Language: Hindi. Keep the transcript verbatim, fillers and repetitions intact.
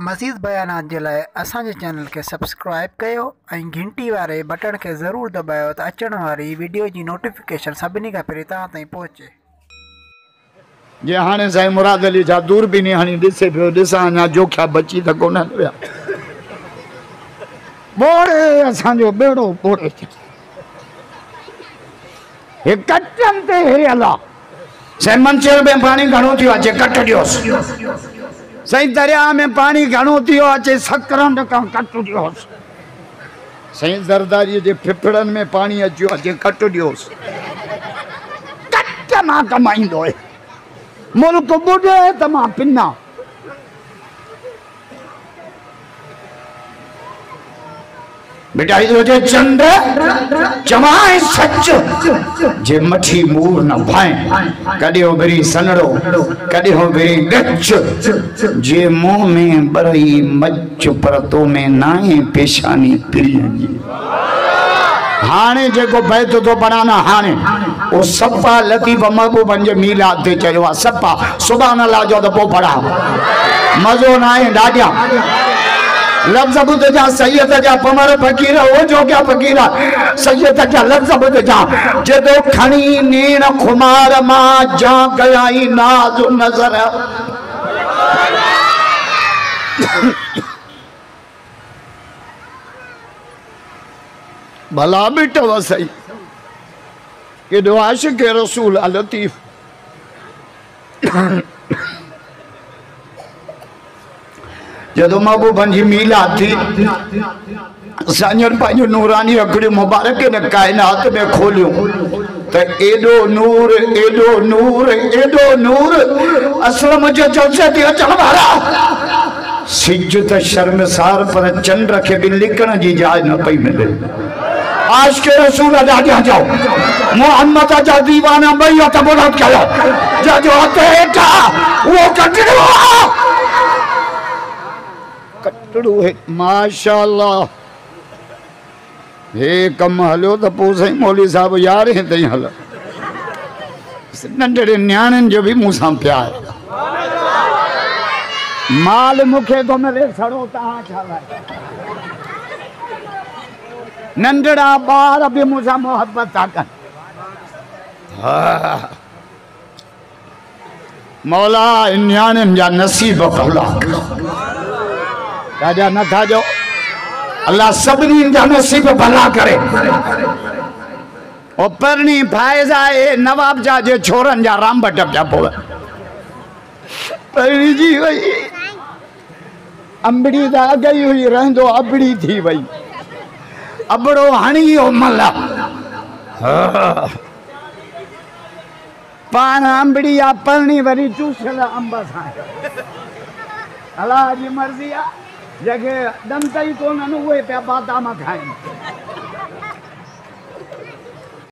मज़ीद बयानात जे लाइ असांजे चैनल खे सब्सक्राइब कयो ऐं घंटी वारे बटण खे ज़रूरु दबायो त अचण वारी वीडियो जी नोटिफिकेशन सभिनी खां पहिरीं तव्हां ताईं पहुचे। जे हाणे साईं मुराद अली जा दूरबीनी हाणे ॾिसे पियो, ॾिसां अञा जोखिया बची त कोन पिया। मोड़े असांजो बेड़ो पोड़े हे कटनि ते हे अला साईं मंचेर में पाणी घणो थियो आहे, कट ॾियोसि। साईं दरिया में पानी घणो थियो अचे, सकरंड खां कट ॾियोसि। साईं ज़रदारीअ जे फिफड़नि में पाणी अचियो अचे, कट ॾियोसि। कट मां कमाईंदो मुल्क ॿुॾे त मां पिना। बेटा इहो जे चंड चवाए सच जे मठी मूर न भाए, कदे हो बरी सनड़ो कदे हो बरी गच जे मुंह में बरई मच परतो में नाए पेशानी पिरजी। हाने जेको बैत तो बनाना हाने ओ सपा लतीफ महबूब जे मीलाद ते चयो आ सपा सुभान अल्लाह जो दबो पड़ा मजो नाए डाडिया लफ्ज बुध जा सैयद जा पमर फकीर हो जो क्या फकीर सैयद जा लफ्ज बुध जा जदो खणी नीण खुमार मां जा गयाई नाज नजर। भला बेटा वसई केडो आशिक रसूल अल लतीफ जदो महबूबन जी मीलाद थी साजन पाजो नूरानी अखड़ी मुबारक ने कायनात में खोलियो त एडो नूर एडो नूर एडो नूर असलम जो चौसे थी अचण वारा सिज त शर्मसार पर चंड रखे बिन लिकण जी जाय न पई मिले। आज के रसूल अदा जाओ मोहम्मद जा दीवाना बई त बोलत कयो जा जो हथे हेठा वो कटड़ो कटड़ो है माशाल्लाह। हे कम हलो तो पो सही मौली साहब यार है तई हल नंढड़े न्याणन जो भी मुसा प्यार माल मुखे तो मेरे सड़ो तहा छाला नंढड़ा बार भी मुसा मोहब्बत ताकन। हां मौला न्याणन जा नसीब पला राजा न था जो अल्लाह सबनी जा नसीब भला करे। ओ परनी फायजा ए नवाब जा जे छोरन जा राम बट जा पो परनी जी वई अंबड़ी दा गई हुई रहंदो अबड़ी थी वई अबड़ो हणी ओ मला। हां पान अंबड़ी आ परनी वरी चूसल अंबा सा अल्लाह जी मर्जी आ जगह दम तई कोन न हुए पे बादाम खाए।